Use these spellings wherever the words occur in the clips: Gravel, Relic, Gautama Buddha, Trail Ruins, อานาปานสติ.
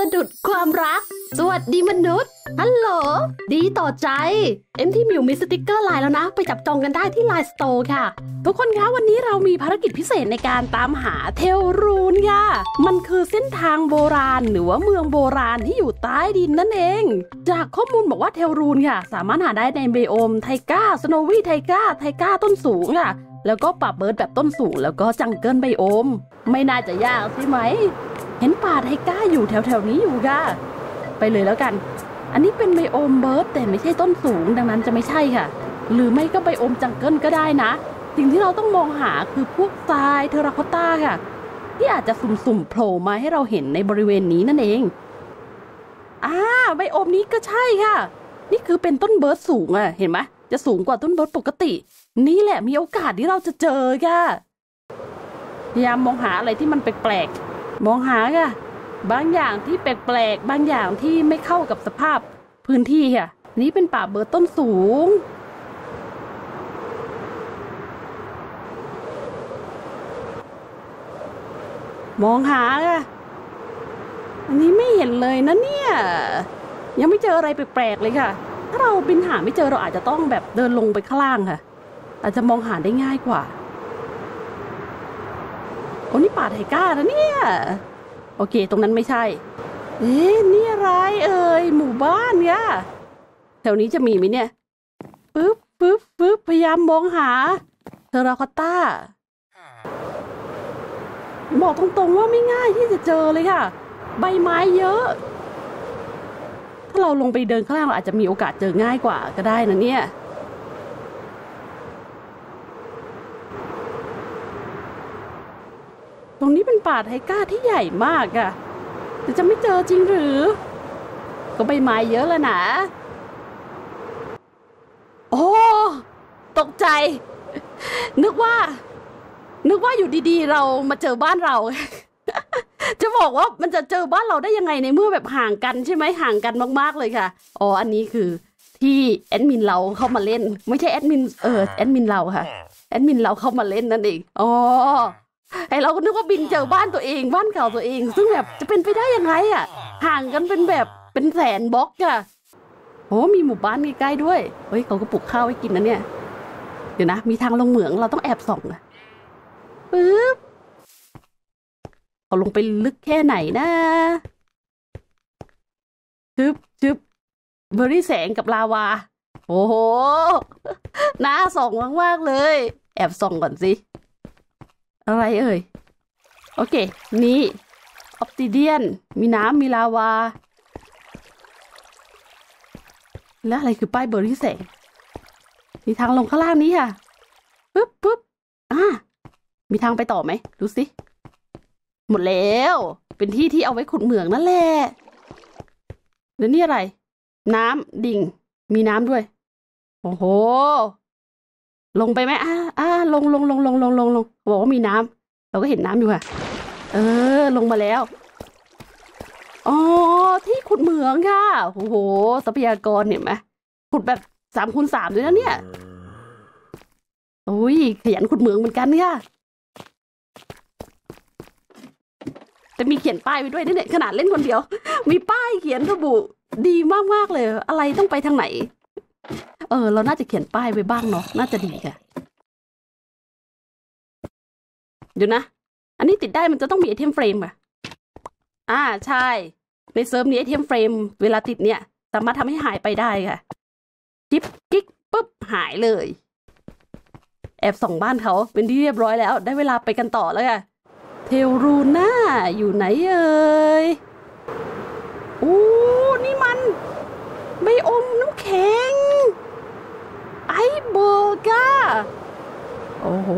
สะดุดความรักสวัสดีมนุษย์ฮัลโหลดีต่อใจเอ็มที่มิวมีสติกเกอร์ลายแล้วนะไปจับจองกันได้ที่ Line Store ค่ะทุกคนคะวันนี้เรามีภารกิจพิเศษในการตามหาเทลรูนค่ะมันคือเส้นทางโบราณหรือว่าเมืองโบราณที่อยู่ใต้ดินนั่นเองจากข้อมูลบอกว่าเทลรูนค่ะสามารถหาได้ในไบโอมไทก้าสโนวี่ไทก้าต้นสูงค่ะแล้วก็ป่าเบิร์ดแบบต้นสูงแล้วก็จังเกิลไบโอมไม่น่าจะยากใช่ไหมเห็นป่าไทก้าอยู่แถวๆนี้อยู่ค่ะไปเลยแล้วกันอันนี้เป็นไบโอมเบิร์ดแต่ไม่ใช่ต้นสูงดังนั้นจะไม่ใช่ค่ะหรือไม่ก็ไบโอมจังเกิลก็ได้นะสิ่งที่เราต้องมองหาคือพวกทรายเทอราคอตตาค่ะที่อาจจะสุ่มๆโผล่มาให้เราเห็นในบริเวณนี้นั่นเองไบโอมนี้ก็ใช่ค่ะนี่คือเป็นต้นเบิร์ดสูงอ่ะเห็นไหมจะสูงกว่าต้นเบิร์ดปกตินี่แหละมีโอกาสที่เราจะเจอค่ะพยายามมองหาอะไรที่มันแปลกๆมองหาค่ะบางอย่างที่แปลกๆบางอย่างที่ไม่เข้ากับสภาพพื้นที่ค่ะนี่เป็นป่าเบิร์ดต้นสูงมองหาค่ะอันนี้ไม่เห็นเลยนะเนี่ยยังไม่เจออะไรแปลกๆเลยค่ะถ้าเราบินหาไม่เจอเราอาจจะต้องแบบเดินลงไปข้างล่างค่ะอาจจะมองหาได้ง่ายกว่าโอ้นี่ป่าไทก้านะเนี่ยโอเคตรงนั้นไม่ใช่นี่อะไรเอ่ยหมู่บ้านเนี่ยแถวนี้จะมีไหมเนี่ยปึ๊บพยายามมองหาเทอราคอตตาบอกตรงๆว่าไม่ง่ายที่จะเจอเลยค่ะใบไม้เยอะถ้าเราลงไปเดินข้างล่างเราอาจจะมีโอกาสเจอง่ายกว่าก็ได้นะเนี่ยตรงนี้เป็นป่าไทก้าที่ใหญ่มากอะแต่จะไม่เจอจริงหรือก็ใบไม้เยอะแล้วนะโอ้ตกใจนึกว่าอยู่ดีๆเรามาเจอบ้านเรา จะบอกว่ามันจะเจอบ้านเราได้ยังไงในเมื่อแบบห่างกันใช่ไหมห่างกันมากๆเลยค่ะอ๋ออันนี้คือที่แอดมินเราเข้ามาเล่นไม่ใช่แอดมินแอดมินเราค่ะแอดมินเราเข้ามาเล่นนั่นเองอ๋อไอเราก็นึกว่าบินเจอบ้านตัวเองบ้านเก่าตัวเองซึ่งแบบจะเป็นไปได้ยังไงอ่ะห่างกันเป็นแบบเป็นแสนบล็อกอ่ะโอ้มีหมู่บ้านใกล้ๆด้วยเฮ้ยเขาก็ปลูกข้าวให้กินนะเนี่ยเดี๋ยวนะมีทางลงเหมืองเราต้องแอบส่องนะปึ๊บเขาลงไปลึกแค่ไหนนะชึบเบอร์รี่แสงกับลาวาโอ้โหน่าส่องมากๆเลยแอบส่องก่อนสิอะไรเอ่ยโอเคนี่ออปติเดียนมีน้ำมีลาวาแล้วอะไรคือป้ายเบอร์รี่แสงมีทางลงข้างล่างนี้ค่ะปึ๊บมีทางไปต่อไหมดูสิหมดแล้วเป็นที่ที่เอาไว้ขุดเหมืองนั่นแหละแล้วนี่อะไรน้ำดิ่งมีน้ำด้วยโอ้โหลงไปไหมลงบอกว่ามีน้ำเราก็เห็นน้ำอยู่ค่ะลงมาแล้วอ๋อที่ขุดเหมืองค่ะโอ้โหทรัพยากรเห็นไหมขุดแบบ3×3ด้วยนะเนี่ยโอ้ยขยันขุดเหมืองเหมือนกันค่ะแต่มีเขียนป้ายไว้ด้วยนี่ขนาดเล่นคนเดียวมีป้ายเขียนระบุดีมากๆเลยอะไรต้องไปทางไหนเราน่าจะเขียนป้ายไว้บ้างเนาะน่าจะดีค่ะเดี๋ยวนะอันนี้ติดได้มันจะต้องมีไอเทมเฟรมค่ะใช่ในเซิร์ฟนี้ไอเทมเฟรมเวลาติดเนี่ยสามารถทำให้หายไปได้ค่ะจิ๊บกิ๊กปุ๊บหายเลยแอบส่องบ้านเขาเป็นที่เรียบร้อยแล้วได้เวลาไปกันต่อแล้วค่ะเทลรูน่าอยู่ไหนเอ่ยนี่มันใบอมน้ำแข็งไอโบก้าโอ้โห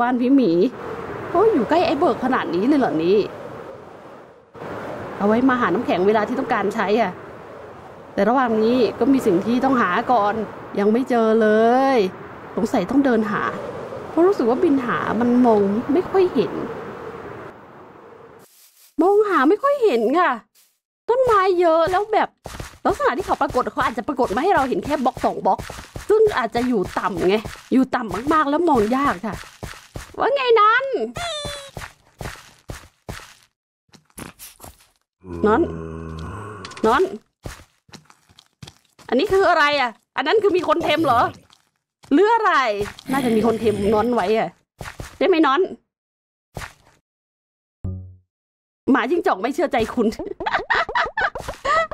บ้านพี่หมีอยู่ใกล้ไอเบิร์กขนาดนี้เลยเหรอนี่เอาไว้มาหาน้ำแข็งเวลาที่ต้องการใช้อะแต่ระหว่างนี้ก็มีสิ่งที่ต้องหาก่อนยังไม่เจอเลยสงสัยต้องเดินหาเพราะรู้สึกว่าบินหามันมองไม่ค่อยเห็นมองหาไม่ค่อยเห็นค่ะต้นไม้เยอะแล้วแบบลักษณะที่เขาปรากฏเขาอาจจะปรากฏมาให้เราเห็นแค่บล็อก2บล็อกซึ่งอาจจะอยู่ต่ำไงอยู่ต่ำมากๆแล้วมองยากค่ะว่าไงนั้น นอนนอนอันนี้คืออะไรอ่ะอันนั้นคือมีคนเทมเหรอเรืออะไรน่าจะมีคนเทมนอนไว้อ่ะได้ไหมนอนหมาจิ้งจอกไม่เชื่อใจคุณ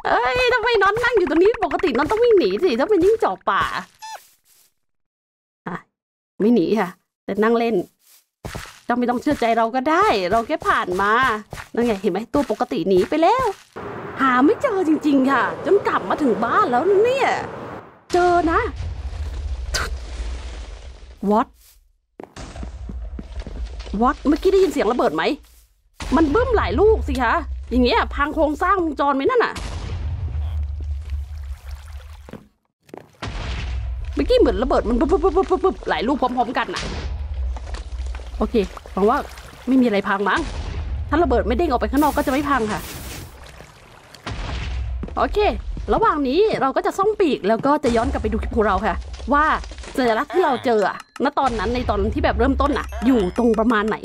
เอ้ยทำไมนอนนั่งอยู่ตรงนี้ปกตินอนต้องวิ่งหนีสิถ้าเป็นจิ้งจอกป่าไม่หนีค่ะแต่นั่งเล่นเราไม่ต้องเชื่อใจเราก็ได้เราแค่ผ่านมานั่นไงเห็นไหมตัวปกติหนีไปแล้วหาไม่เจอจริงๆค่ะจนกลับมาถึงบ้านแล้วเนี่ยเจอนะวอตเมื่อกี้ได้ยินเสียงระเบิดไหมมันบึ้มหลายลูกสิคะอย่างเงี้ยพังโครงสร้างวงจรไหมนั่นน่ะเมื่อกี้เหมือนระเบิดมันปุ๊บหลายลูกพร้อมๆกันน่ะโอเคหวังว่าไม่มีอะไรพังมั้งถ้าระเบิดไม่เด้งออกไปข้างนอกก็จะไม่พังค่ะโอเคระหว่างนี้เราก็จะซ่อมปีกแล้วก็จะย้อนกลับไปดูคลิปของเราค่ะว่าสัญลักษณ์ที่เราเจอณตอนนั้นในตอนที่แบบเริ่มต้นน่ะอยู่ตรงประมาณไหน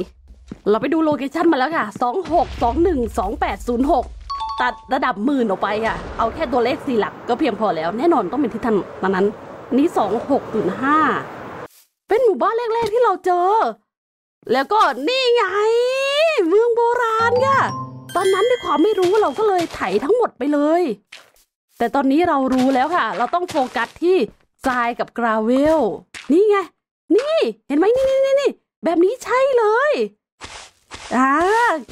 เราไปดูโลเคชั่นมาแล้วค่ะ26 21 28 06ตัดระดับหมื่นออกไปค่ะเอาแค่ตัวเลข4หลักก็เพียงพอแล้วแน่นอนต้องเป็นทิศทางนั้นนี้26.5เป็นหมู่บ้านแรกๆที่เราเจอแล้วก็นี่ไงเมืองโบราณค่ะตอนนั้นด้วยความไม่รู้เราก็เลยไถทั้งหมดไปเลยแต่ตอนนี้เรารู้แล้วค่ะเราต้องโฟกัสที่ทรายกับกราเวลนี่ไงนี่เห็นไหมนี่แบบนี้ใช่เลย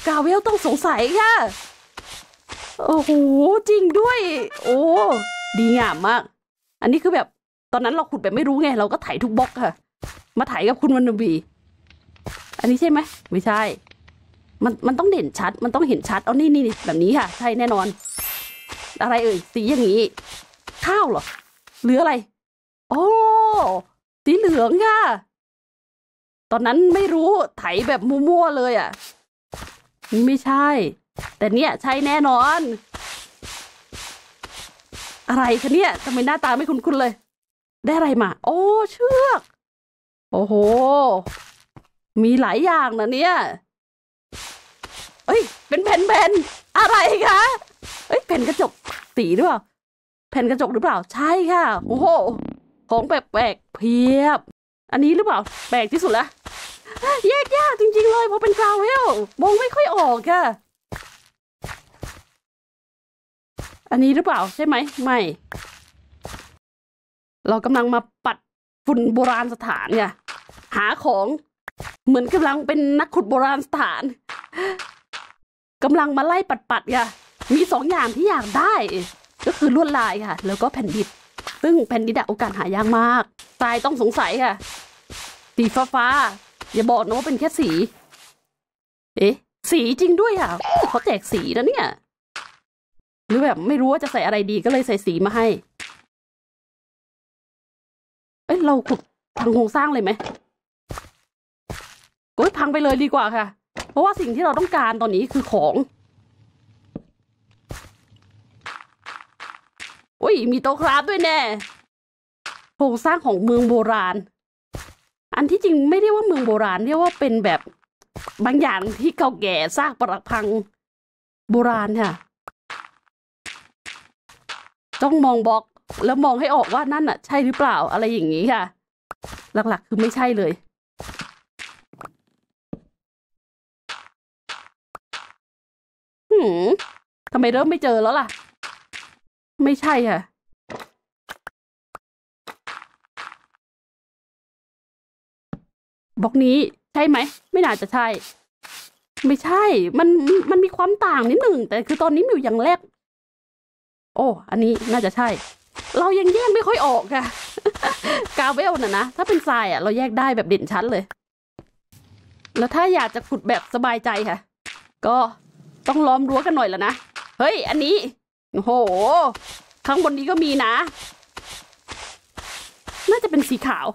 กราเวลต้องสงสัยค่ะโอ้โหจริงด้วยโอ้ดีงามมากอันนี้คือแบบตอนนั้นเราขุดแบบไม่รู้ไงเราก็ไถทุกบล็อกค่ะมาไถกับคุณวันนบีอันนี้ใช่ไหมไม่ใช่มันต้องเด่นชัดมันต้องเห็นชัดเอานี่แบบนี้ค่ะใช่แน่นอนอะไรเอ่ยสีอย่างนี้ข้าวเหรอหรืออะไรโอ้สีเหลืองค่ะตอนนั้นไม่รู้ไถแบบมั่วๆเลยอ่ะไม่ใช่แต่เนี่ยใช่แน่นอนอะไรคะเนี่ยทำไมหน้าตาไม่คุ้นๆเลยได้อะไรมาโอ้เชือกโอ้โหมีหลายอย่างนะเนี่ยเอ้ยเป็นแผ่นอะไรคะเอ้ยแผ่นกระจกสีหรือเปล่าแผ่นกระจกหรือเปล่าใช่ค่ะโอ้โหของแปลกๆเพียบอันนี้หรือเปล่าแปลกที่สุดละแยกยากจริงๆเลยเพราะเป็นกราวเวลมองไม่ค่อยออกค่ะอันนี้หรือเปล่าใช่ไหมไม่เรากำลังมาปัดฝุ่นโบราณสถานเนี่ยหาของเหมือนกำลังเป็นนักขุดโบราณสถานกำลังมาไล่ปัดค่ะมี2อย่างที่อยากได้ก็คือลวดลายค่ะแล้วก็แผ่นดินซึ่งแผ่นดินโอกาสหายากมากทรายต้องสงสัยค่ะสีฟ้าอย่าบอกนะว่าเป็นแค่สีเอ๊ะสีจริงด้วยค่ะเขาแจกสีนะเนี่ยหรือแบบไม่รู้ว่าจะใส่อะไรดีก็เลยใส่สีมาให้เราขุดพังโครงสร้างเลยไหมโอ้ยพังไปเลยดีกว่าค่ะเพราะว่าสิ่งที่เราต้องการตอนนี้คือของโอ้ยมีโต๊ะคราฟด้วยแน่โครงสร้างของเมืองโบราณอันที่จริงไม่เรียกว่าเมืองโบราณเรียกว่าเป็นแบบบางอย่างที่เก่าแก่ซากปรักพังโบราณค่ะต้องมองบล็อกแล้วมองให้ออกว่านั่นน่ะใช่หรือเปล่าอะไรอย่างนี้ค่ะหลักๆคือไม่ใช่เลยทำไมเริ่มไม่เจอแล้วล่ะไม่ใช่ค่ะบล็อกนี้ใช่ไหมไม่น่าจะใช่ไม่ใช่มันมีความต่างนิดหนึ่งแต่คือตอนนี้อยู่อย่างแรกโอ้อันนี้น่าจะใช่เรายังแยกไม่ค่อยออกค่ะกาเวลนะถ้าเป็นทรายอ่ะเราแยกได้แบบเด่นชัดเลยแล้วถ้าอยากจะขุดแบบสบายใจค่ะก็ต้องล้อมรั้วกันหน่อยแล้วนะเฮ้ยอันนี้โอ้โหข้างบนนี้ก็มีนะน่าจะเป็นสีขาว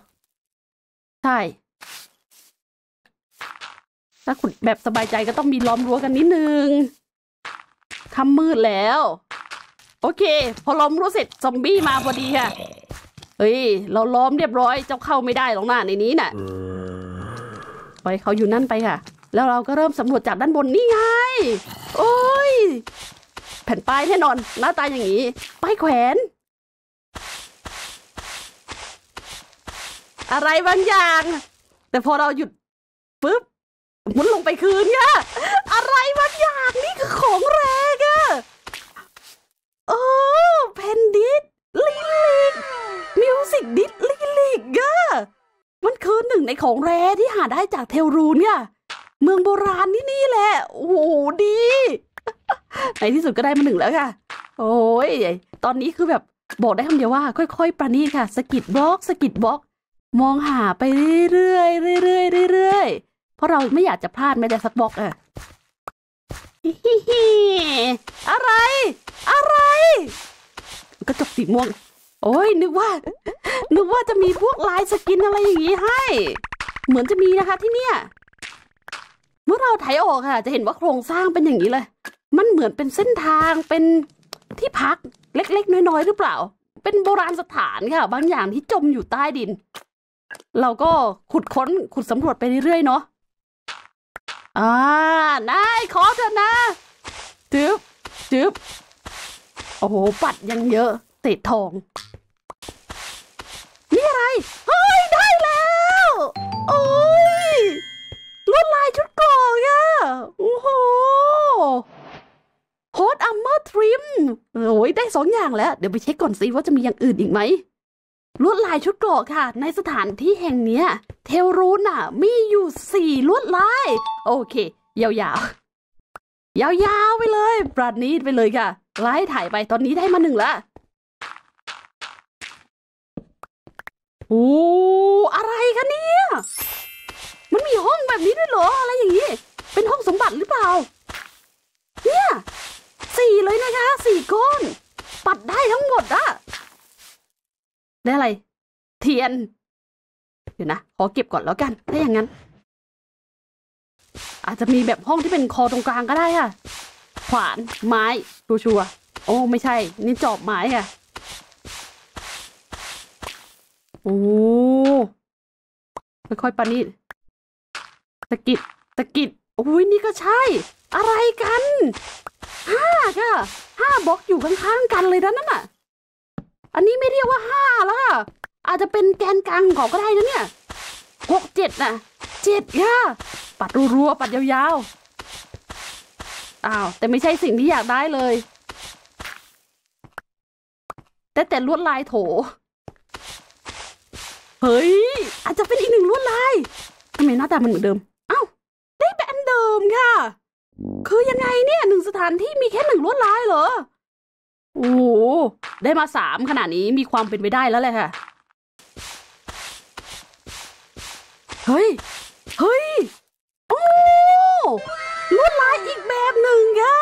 ใช่ถ้าขุดแบบสบายใจก็ต้องมีล้อมรั้วกันนิดนึงค่ำมืดแล้วโอเคพอล้อมรั้วเสร็จซอมบี้มาพอดีค่ะเฮ้ยเราล้อมเรียบร้อยเจ้าเข้าไม่ได้หรอกหน้าในนี้น่ะไปเขาอยู่นั่นไปค่ะแล้วเราก็เริ่มสำรวจจากด้านบนนี่ไงโอ้ย แผ่นป้ายแน่นอนหน้าตาอย่างนี้ป้ายแขวนอะไรบางอย่างแต่พอเราหยุดปุ๊บมันลงไปคืนเนี่ยอะไรบางอย่างนี่คือของแรงอะโอ้เพนดิสลิลิกมิวสิกดิสลิลิกอะมันคือหนึ่งในของแร่ที่หาได้จากเทลรูนเนี่ยเมืองโบราณนี่แหละโอ้โหดีในที่สุดก็ได้มาหนึ่งแล้วค่ะโอ้ยตอนนี้คือแบบบอกได้คำเดียวว่าค่อยๆประณีตค่ะสกิดบล็อกสกิดบล็อกมองหาไปเรื่อยๆเรื่อยๆเรื่อยๆเพราะเราไม่อยากจะพลาดแม้แต่สักบล็อกอะอะไรอะไรกระจกสีม่วงโอ้ยนึกว่าจะมีพวกลายสกินอะไรอย่างงี้ให้เหมือนจะมีนะคะที่เนี่ยเมื่อเราไถออกค่ะจะเห็นว่าโครงสร้างเป็นอย่างนี้เลยมันเหมือนเป็นเส้นทางเป็นที่พักเล็กๆน้อยๆหรือเปล่าเป็นโบราณสถานค่ะบางอย่างที่จมอยู่ใต้ดินเราก็ขุดสำรวจไปเรื่อยๆเนาะนายขอเถอะนะจึ๊บโอ้โหปัดยังเยอะเศษทองนี่อะไรเฮ้ยได้แล้วโอ้ยลวดลายชุดกรอกอะโอ้โหโฮดอัมเมอร์ทริมโอ้ยได้2อย่างแล้วเดี๋ยวไปเช็คก่อนสิว่าจะมีอย่างอื่นอีกไหมลวดลายชุดกรอกค่ะในสถานที่แห่งเนี้ยเทลรูนอะมีอยู่4ลวดลายโอเคยาวๆยาวๆไปเลยประณีตไปเลยค่ะไล่ถ่ายไปตอนนี้ได้มา1ละโอ้อะไรคะเนี่ยมันมีห้องแบบนี้ด้วยเหรออะไรอย่างนี้เป็นห้องสมบัติหรือเปล่าเนี่ย4เลยนะคะ4ก้อนปัดได้ทั้งหมดอะได้อะไรเทียนเดี๋ยวนะขอเก็บก่อนแล้วกันถ้าอย่างนั้นอาจจะมีแบบห้องที่เป็นคอตรงกลางก็ได้ค่ะขวานไม้ชัวๆโอ้ไม่ใช่นี่จอบไม้ค่ะโอ้ค่อยๆปานี่ตะกิดโอ้ยนี่ก็ใช่อะไรกัน5บล็อกอยู่ข้างๆกันเลยนะนั่นน่ะอันนี้ไม่เรียกว่า5แล้วค่ะอาจจะเป็นแกนกลางของก็ได้นะเนี่ย6 7น่ะ7ค่ะปัดรัวๆปัดยาวๆอ้าวแต่ไม่ใช่สิ่งที่อยากได้เลยแต่ลวดลายโถเฮ้ยอาจจะเป็นอีก1ลวดลายทำไมหน้าตามันเหมือนเดิมอ้าวได้เป็นอันเดิมค่ะคือยังไงเนี่ยหนึ่งสถานที่มีแค่1ลวดลายเหรอโอ้โหได้มา3ขนาดนี้มีความเป็นไปได้แล้วแหละค่ะเฮ้ยโอ้ลวดลายอีกแบบหนึ่งค่ะ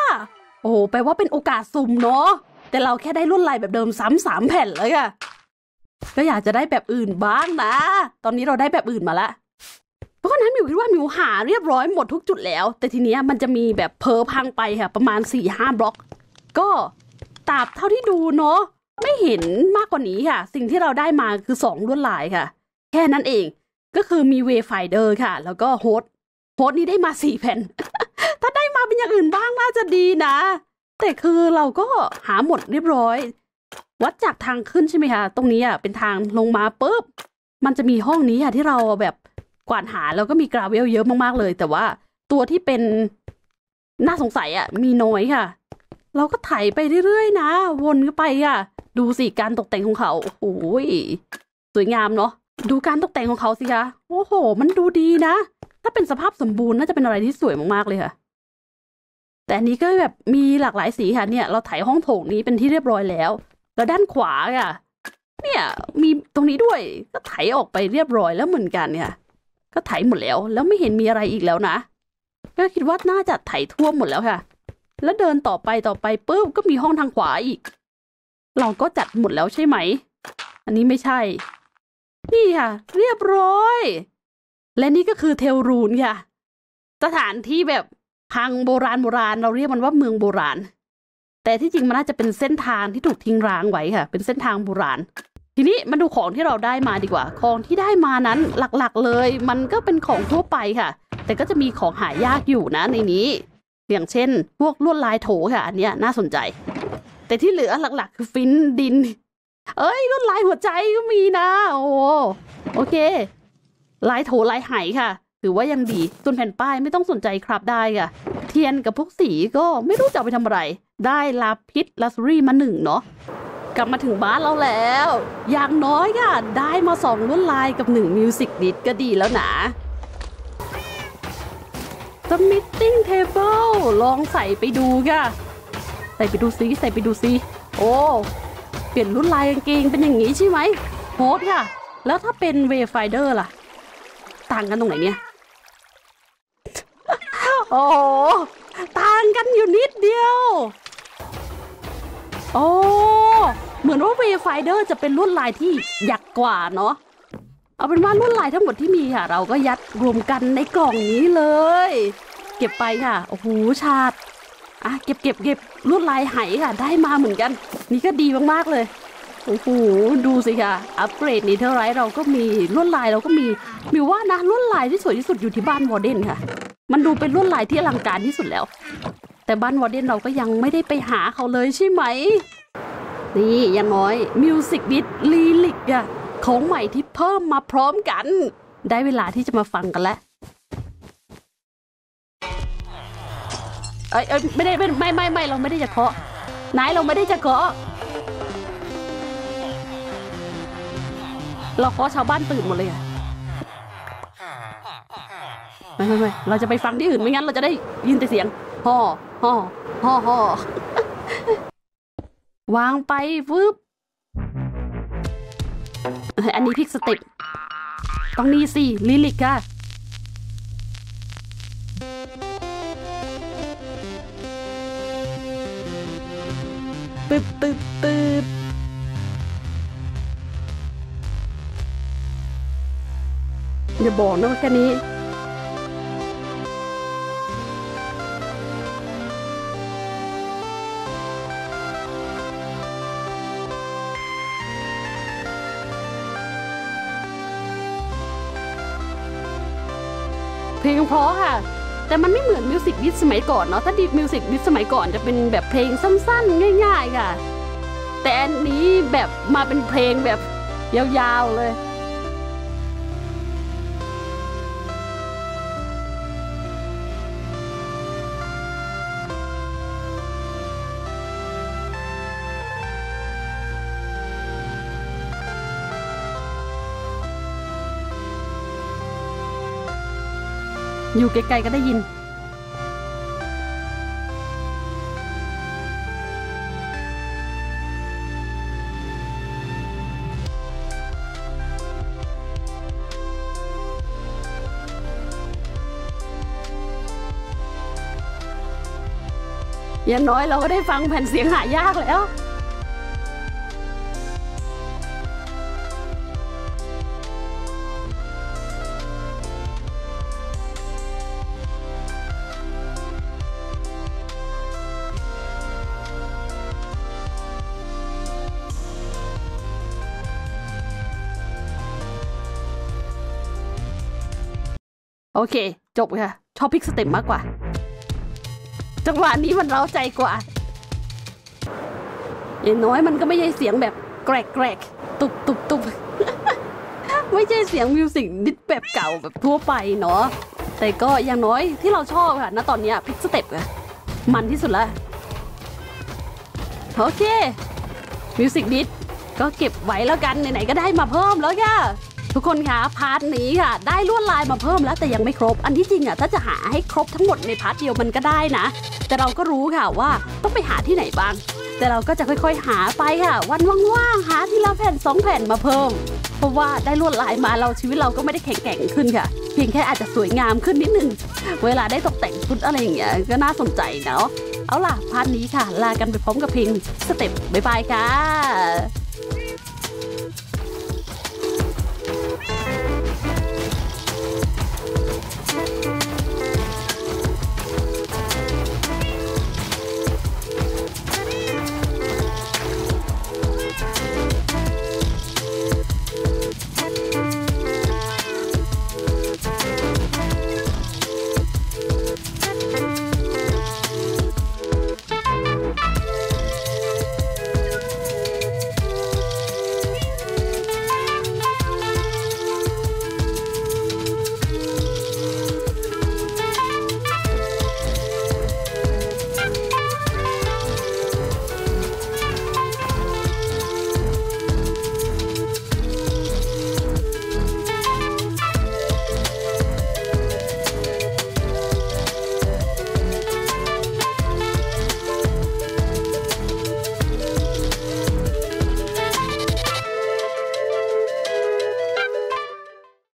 โอ้แปลว่าเป็นโอกาสสุ่มเนาะแต่เราแค่ได้ลวดลายแบบเดิมซ้ำ3แผ่นเลยค่ะก็อยากจะได้แบบอื่นบ้างนะตอนนี้เราได้แบบอื่นมาละเพราะฉะนั้นมิวคิดว่ามิวหาเรียบร้อยหมดทุกจุดแล้วแต่ทีเนี้ยมันจะมีแบบเพอพังไปค่ะประมาณ 4-5 บล็อกก็ตามเท่าที่ดูเนาะไม่เห็นมากกว่านี้ค่ะสิ่งที่เราได้มาคือ2ลวดลายค่ะแค่นั้นเองก็คือมีเวไฟเดอร์ค่ะแล้วก็โฮสนี่ได้มา4แผ่น ถ้าได้มาเป็นอย่างอื่นบ้างน่าจะดีนะแต่คือเราก็หาหมดเรียบร้อยวัดจากทางขึ้นใช่ไหมคะตรงนี้อ่ะเป็นทางลงมาปุ๊บมันจะมีห้องนี้ค่ะที่เราแบบกวาดหาแล้วก็มีกราเวลเยอะมากๆเลยแต่ว่าตัวที่เป็นน่าสงสัยอ่ะมีน้อยค่ะเราก็ไถไปเรื่อยๆนะวนก็ไปค่ะดูสิการตกแต่งของเขาโอ้โหสวยงามเนาะดูการตกแต่งของเขาสิคะโอ้โหมันดูดีนะถ้าเป็นสภาพสมบูรณ์น่าจะเป็นอะไรที่สวยมากๆเลยค่ะแต่อันนี้ก็แบบมีหลากหลายสีค่ะเนี่ยเราไถห้องโถงนี้เป็นที่เรียบร้อยแล้วแล้วด้านขวาค่ะเนี่ยมีตรงนี้ด้วยก็ไถออกไปเรียบร้อยแล้วเหมือนกันเนี่ยก็ไถหมดแล้วไม่เห็นมีอะไรอีกแล้วนะก็คิดว่าน่าจะไถทั่วหมดแล้วค่ะแล้วเดินต่อไปปุ๊บก็มีห้องทางขวาอีกเราก็จัดหมดแล้วใช่ไหมอันนี้ไม่ใช่นี่ค่ะเรียบร้อยและนี่ก็คือเทลรูนค่ะสถานที่แบบพังโบราณเราเรียกมันว่าเมืองโบราณแต่ที่จริงมันน่าจะเป็นเส้นทางที่ถูกทิ้งร้างไว้ค่ะเป็นเส้นทางโบราณทีนี้มาดูของที่เราได้มาดีกว่าของที่ได้มานั้นหลักๆเลยมันก็เป็นของทั่วไปค่ะแต่ก็จะมีของหายากอยู่นะในนี้ อย่างเช่นพวกลวดลายโถค่ะอันเนี้ยน่าสนใจแต่ที่เหลือหลักๆคือฟินดินเอ้ยลวดลายหัวใจก็มีนะโอ้โอเคลายโถลายไหค่ะถือว่ายังดีส่วนแผ่นป้ายไม่ต้องสนใจครับได้ค่ะเทียนกับพวกสีก็ไม่รู้จะไปทำอะไรได้ลาพิษลาซูรี่มาหนึ่งเนาะกลับมาถึงบ้านเราแล้วอย่างน้อยค่ะได้มา2ลวดลายกับ1มิวสิกดิสก็ดีแล้วนะสมิธติ้งเทเบิลลองใส่ไปดูค่ะใส่ไปดูซิใส่ไปดูซิโอ้เปลี่ยนรุ่นลายกางเกงเป็นอย่างนี้ใช่ไหมโพสค่ะแล้วถ้าเป็นเวฟไฟเดอร์ล่ะต่างกันตรงไหนเนี่ยโอ้ต่างกันอยู่นิดเดียวโอ้เหมือนว่าเวฟไฟเดอร์จะเป็นรุ่นลายที่หยักกว่าเนาะเอาเป็นว่าลวดลายทั้งหมดที่มีค่ะเราก็ยัดรวมกันในกล่องนี้เลยเก็บไปค่ะโอ้โหชาติอ่ะเก็บลวดลายไหค่ะได้มาเหมือนกันนี่ก็ดีมากๆเลยโอ้โหดูสิค่ะอัปเกรดนี้เท่าไรเราก็มีลวดลายเราก็มีว่านะลวดลายที่สวยที่สุดอยู่ที่บ้านวอร์เดนค่ะมันดูเป็นลวดลายที่อลังการที่สุดแล้วแต่บ้านวอร์เดนเราก็ยังไม่ได้ไปหาเขาเลยใช่ไหมนี่ยังน้อยมิวสิกบิทลีลิกอะของใหม่ที่เพิ่มมาพร้อมกันได้เวลาที่จะมาฟังกันแล้วเอ้ยไม่ได้ไม่เราไม่ได้จะเคาะนายเราไม่ได้จะเคาะเราเคาะชาวบ้านตื่นหมดเลยอะไม่เราจะไปฟังที่อื่นไม่งั้นเราจะได้ยินแต่เสียงฮ่อฮ่อฮ่อฮ่อวางไปฟึบอันนี้พิกสเต็ปต้องนี่สิลิลิกค่ะปึ๊บอย่าบอกนะว่าแค่นี้เพลงเพราะค่ะแต่มันไม่เหมือนมิวสิกวิดสมัยก่อนเนาะถ้าดีมิวสิกวิดสมัยก่อนจะเป็นแบบเพลงสั้นๆง่ายๆค่ะแต่อันนี้แบบมาเป็นเพลงแบบยาวๆเลยอยู่ไกลๆก็ได้ยินอย่างน้อยเราก็ได้ฟังแผ่นเสียงหายากแล้วโอเคจบค่ะชอบพิกสเต็ปมากกว่าจังหวะนี้มันเร้าใจกว่าอย่างน้อยมันก็ไม่ใช่เสียงแบบแกรกแกรกตุบ ไม่ใช่เสียงมิวสิกดิสแบบเก่าแบบทั่วไปเนาะแต่ก็อย่างน้อยที่เราชอบค่ะณตอนนี้พิกสเต็ปอะมันที่สุดละโอเคมิวสิกดิสก็เก็บไว้แล้วกันไหนๆก็ได้มาเพิ่มแล้วค่ะทุกคนคะพาร์ทนี้ค่ะได้ลวดลายมาเพิ่มแล้วแต่ยังไม่ครบอันที่จริงอ่ะถ้าจะหาให้ครบทั้งหมดในพาร์ทเดียวมันก็ได้นะแต่เราก็รู้ค่ะว่าต้องไปหาที่ไหนบ้างแต่เราก็จะค่อยๆหาไปค่ะวันว่างๆหาทีละแผ่น2แผ่นมาเพิ่มเพราะว่าได้ลวดลายมาเราชีวิตเราก็ไม่ได้แข็งๆขึ้นค่ะเพียงแค่อาจจะสวยงามขึ้นนิดนึงเวลาได้ตกแต่งชุดอะไรอย่างเงี้ยก็น่าสนใจเนาะเอาล่ะพาร์ทนี้ค่ะลากันไปพร้อมกับเพลงสเต็ปบ๊ายบายค่ะ